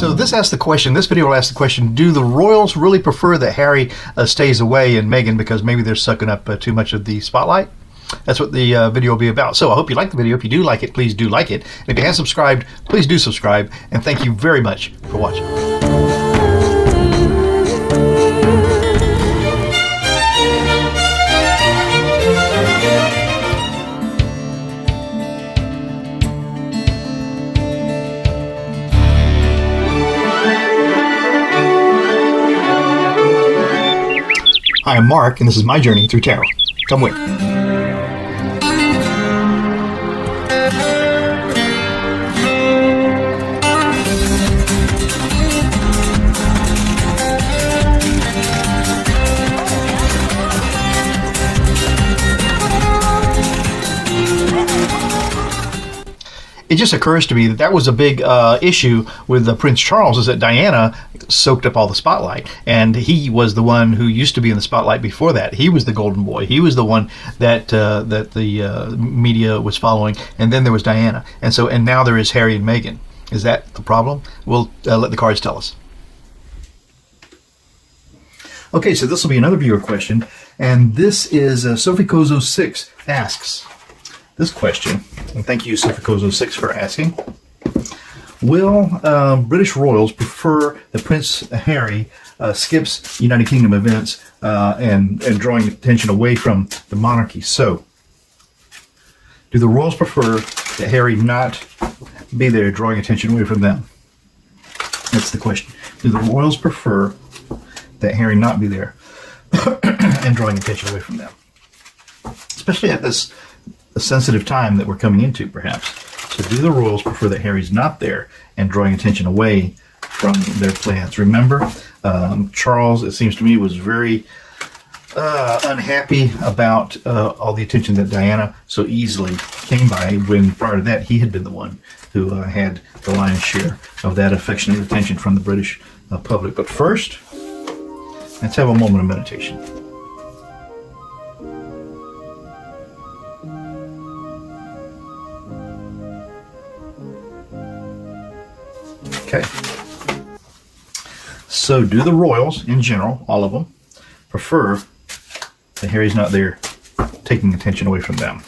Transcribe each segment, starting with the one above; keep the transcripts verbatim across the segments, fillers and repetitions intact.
So this asks the question, this video will ask the question, do the royals really prefer that Harry uh, stays away and Meghan because maybe they're sucking up uh, too much of the spotlight? That's what the uh, video will be about. So I hope you like the video. If you do like it, please do like it. And if you haven't subscribed, please do subscribe. And thank you very much for watching. I am Mark, and this is my journey through tarot. Come with me. It just occurs to me that that was a big uh, issue with uh, Prince Charles, is that Diana soaked up all the spotlight, and he was the one who used to be in the spotlight before that. He was the golden boy. He was the one that uh, that the uh, media was following, and then there was Diana, and so and now there is Harry and Meghan. Is that the problem? We'll uh, let the cards tell us. Okay, so this will be another viewer question, and this is uh, Sophie Cozo six asks this question, and thank you, Sophie Cozo six, for asking. Will uh, British royals prefer that Prince Harry uh, skips United Kingdom events uh, and, and drawing attention away from the monarchy? So, do the royals prefer that Harry not be there drawing attention away from them? That's the question. Do the royals prefer that Harry not be there and drawing attention away from them? Especially at this a sensitive time that we're coming into, perhaps. So do the royals prefer that Harry's not there and drawing attention away from their plans? Remember, um, Charles, it seems to me, was very uh, unhappy about uh, all the attention that Diana so easily came by, when prior to that he had been the one who uh, had the lion's share of that affectionate attention from the British uh, public. But first, let's have a moment of meditation. Okay, so do the royals in general, all of them, prefer that Harry's not there taking attention away from them?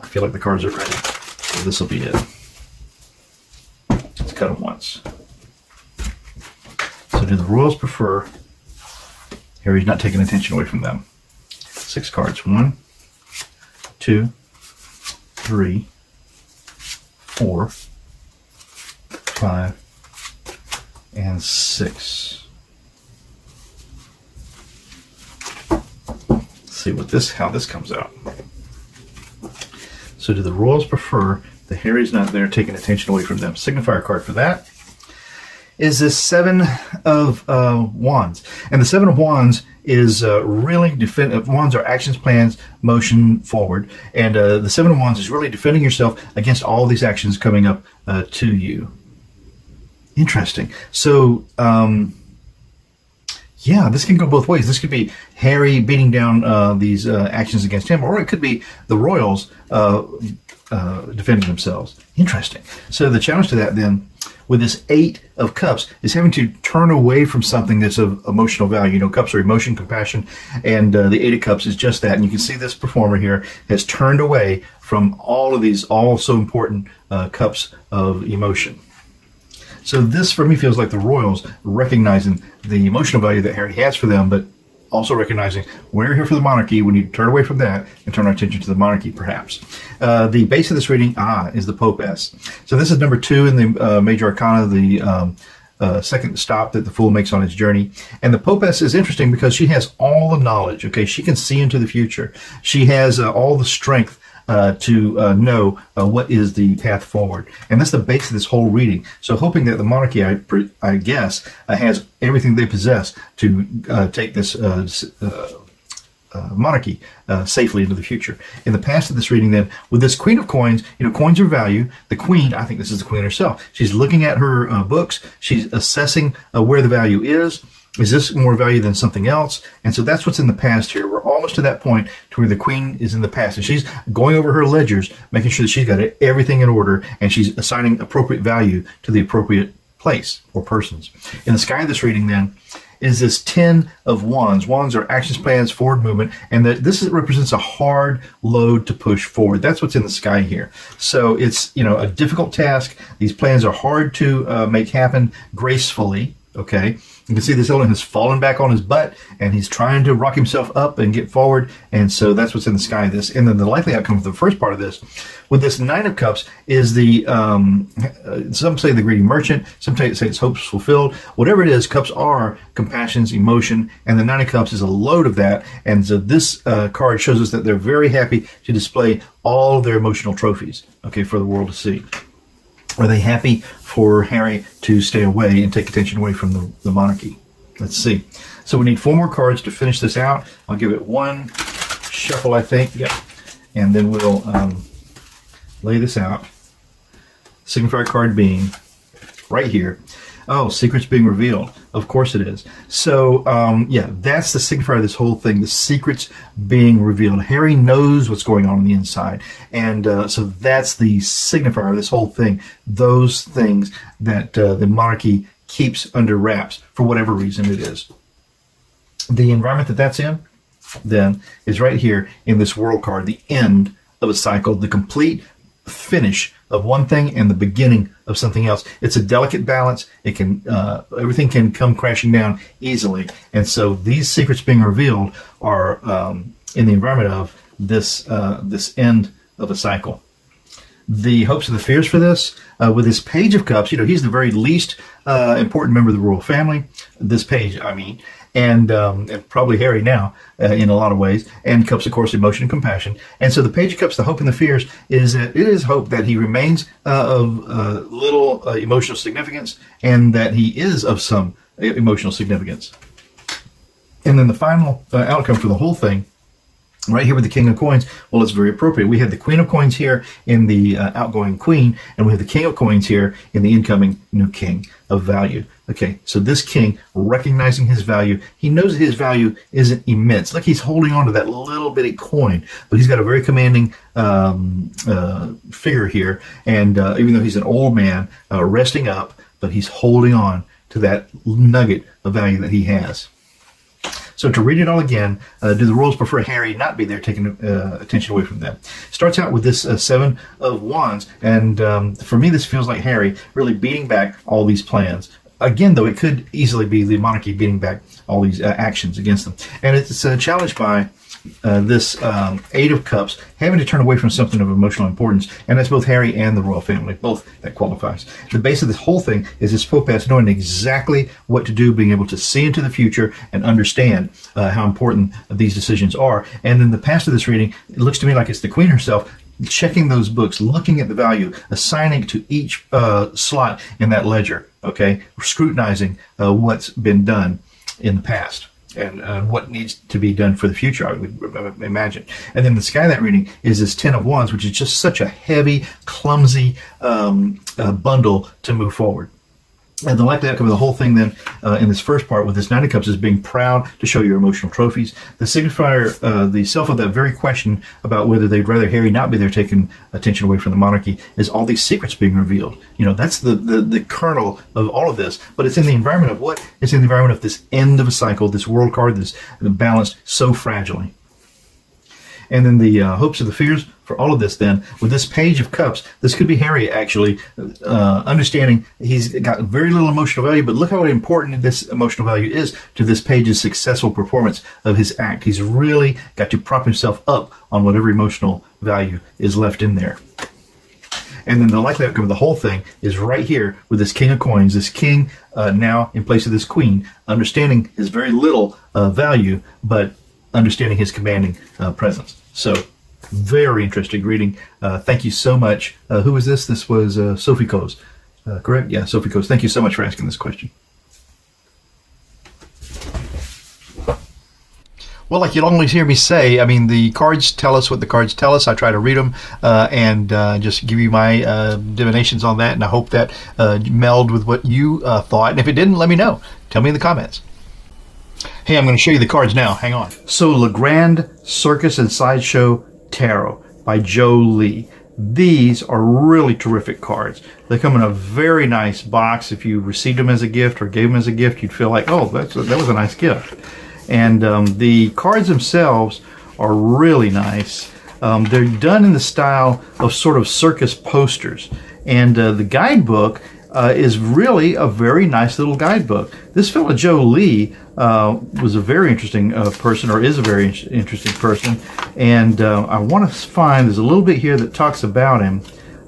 I feel like the cards are ready, so this will be it. Let's cut them once. So do the royals prefer Harry's not taking attention away from them? Six cards. One, two, three, four, five, and six. Let's see what this, how this comes out. So do the royals prefer that Harry's not there taking attention away from them? Signifier card for that is this Seven of uh, Wands. And the Seven of Wands is uh, really defend. Wands are actions, plans, motion forward. And uh, the Seven of Wands is really defending yourself against all these actions coming up uh, to you. Interesting. So, um, yeah, this can go both ways. This could be Harry beating down uh, these uh, actions against him, or it could be the royals uh, uh, defending themselves. Interesting. So the challenge to that, then, with this Eight of Cups, is having to turn away from something that's of emotional value. You know, cups are emotion, compassion, and uh, the Eight of Cups is just that. And you can see this performer here has turned away from all of these also important uh, cups of emotion. So this, for me, feels like the royals recognizing the emotional value that Harry has for them, but also recognizing we're here for the monarchy. We need to turn away from that and turn our attention to the monarchy, perhaps. Uh, the base of this reading, ah, is the Pope S. So this is number two in the uh, Major Arcana, the um, uh, second stop that the fool makes on his journey. And the Pope S is interesting because she has all the knowledge. Okay, she can see into the future. She has uh, all the strength Uh, to uh, know uh, what is the path forward. And that's the base of this whole reading. So hoping that the monarchy, I, I guess, uh, has everything they possess to uh, take this uh, uh, uh, monarchy uh, safely into the future. In the past of this reading, then, with this Queen of Coins, you know, coins are value. The Queen, I think this is the Queen herself. She's looking at her uh, books. She's assessing uh, where the value is. Is this more value than something else? And so that's what's in the past here. We're almost to that point to where the Queen is in the past. And she's going over her ledgers, making sure that she's got everything in order, and she's assigning appropriate value to the appropriate place or persons. In the sky of this reading, then, is this ten of wands. Wands are actions, plans, forward movement, and the, this is, represents a hard load to push forward. That's what's in the sky here. So it's, you know, a difficult task. These plans are hard to uh, make happen gracefully, okay? You can see this element has fallen back on his butt, and he's trying to rock himself up and get forward, and so that's what's in the sky of this. And then the likely outcome of the first part of this, with this Nine of Cups, is the, um, some say the greedy merchant, some say it's hopes fulfilled. Whatever it is, cups are compassions, emotion, and the Nine of Cups is a load of that, and so this uh, card shows us that they're very happy to display all their emotional trophies, okay, for the world to see. Are they happy for Harry to stay away and take attention away from the, the monarchy? Let's see. So we need four more cards to finish this out. I'll give it one shuffle, I think. Yep. And then we'll um, lay this out. Signifier card being right here. Oh, secrets being revealed. Of course it is. So, um, yeah, that's the signifier of this whole thing, the secrets being revealed. Harry knows what's going on on the inside. And uh, so that's the signifier of this whole thing, those things that uh, the monarchy keeps under wraps for whatever reason it is. The environment that that's in, then, is right here in this world card, the end of a cycle, the complete finish of one thing and the beginning of something else. It's a delicate balance. It can uh, everything can come crashing down easily, and so these secrets being revealed are um, in the environment of this uh, this end of a cycle. The hopes and the fears for this uh, with this Page of Cups, you know, he's the very least uh, important member of the royal family. This page, I mean. And, um, and probably Harry now uh, in a lot of ways, and cups, of course, emotion and compassion. And so the Page of Cups, the hope and the fears, is that it is hope that he remains uh, of uh, little uh, emotional significance, and that he is of some emotional significance. And then the final uh, outcome for the whole thing, right here with the King of Coins, well, it's very appropriate. We have the Queen of Coins here in the uh, outgoing Queen, and we have the King of Coins here in the incoming new King of Value. Okay, so this king, recognizing his value, he knows that his value isn't immense. Like, he's holding on to that little bitty coin, but he's got a very commanding um, uh, figure here. And uh, even though he's an old man, uh, resting up, but he's holding on to that nugget of value that he has. So to read it all again, uh, do the royals prefer Harry not be there, taking uh, attention away from them? Starts out with this uh, Seven of Wands, and um, for me this feels like Harry really beating back all these plans. Again, though, it could easily be the monarchy beating back all these uh, actions against them. And it's uh, challenged by uh, this um, Eight of Cups, having to turn away from something of emotional importance. And that's both Harry and the royal family, both that qualifies. The base of this whole thing is this Pope has knowing exactly what to do, being able to see into the future and understand uh, how important these decisions are. And then the past of this reading, it looks to me like it's the Queen herself checking those books, looking at the value, assigning to each uh, slot in that ledger, okay, scrutinizing uh, what's been done in the past and uh, what needs to be done for the future, I would imagine. And then the sky of that reading is this Ten of Wands, which is just such a heavy, clumsy um, uh, bundle to move forward. And the likely outcome of the whole thing then uh, in this first part with this Nine of Cups is being proud to show your emotional trophies. The signifier, uh, the self of that very question about whether they'd rather Harry not be there taking attention away from the monarchy is all these secrets being revealed. You know, that's the, the, the kernel of all of this, but it's in the environment of what? It's in the environment of this end of a cycle, this world card, this balanced so fragilely. And then the uh, hopes and the fears for all of this then, with this Page of Cups, this could be Harry actually uh, understanding he's got very little emotional value, but look how important this emotional value is to this page's successful performance of his act. He's really got to prop himself up on whatever emotional value is left in there. And then the likely outcome of the whole thing is right here with this King of Coins, this king uh, now in place of this queen, understanding his very little uh, value, but understanding his commanding uh, presence. So, very interesting reading. Uh, thank you so much. Uh, who was this? This was uh, Sophie Cozo, uh, correct? Yeah, Sophie Cozo. Thank you so much for asking this question. Well, like you'll always hear me say, I mean, the cards tell us what the cards tell us. I try to read them uh, and uh, just give you my uh, divinations on that, and I hope that uh, melded with what you uh, thought. And if it didn't, let me know. Tell me in the comments. Hey, I'm going to show you the cards now. Hang on. So, Le Grand Circus and Sideshow Tarot by Joe Lee. These are really terrific cards. They come in a very nice box. If you received them as a gift or gave them as a gift, you'd feel like, oh, that's a, that was a nice gift. And um, the cards themselves are really nice. Um, they're done in the style of sort of circus posters. And uh, the guidebook uh, is really a very nice little guidebook. This fellow Joe Lee uh, was a very interesting uh, person, or is a very in interesting person. And uh, I want to find, there's a little bit here that talks about him.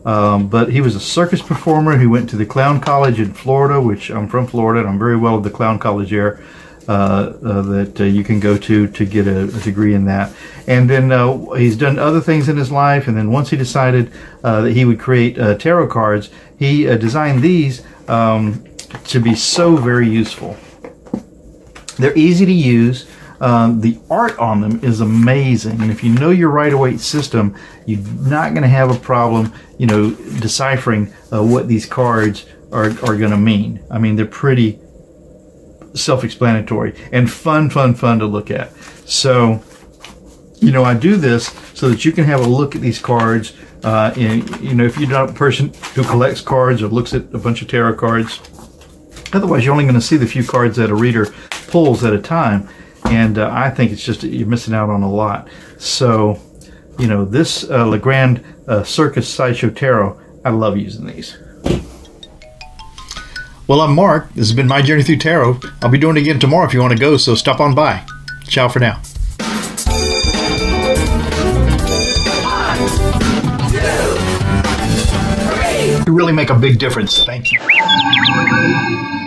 Um, but he was a circus performer. He went to the Clown College in Florida, which I'm from Florida, and I'm very well of the Clown College here. Uh, uh, that uh, you can go to to get a, a degree in that. And then uh, he's done other things in his life, and then once he decided uh, that he would create uh, tarot cards, he uh, designed these um, to be so very useful. They're easy to use. Um, the art on them is amazing, and if you know your Rider-Waite system, you're not going to have a problem, you know, deciphering uh, what these cards are, are going to mean. I mean, they're pretty self-explanatory and fun, fun, fun to look at. So, you know, I do this so that you can have a look at these cards. Uh, and, you know, if you're not a person who collects cards or looks at a bunch of tarot cards, otherwise you're only going to see the few cards that a reader pulls at a time. And uh, I think it's just you're missing out on a lot. So, you know, this uh, Le Grand uh, Circus Sideshow Tarot, I love using these. Well, I'm Mark. This has been My Journey Through Tarot. I'll be doing it again tomorrow if you want to go, so stop on by. Ciao for now. One, two, three. You really make a big difference. Thank you.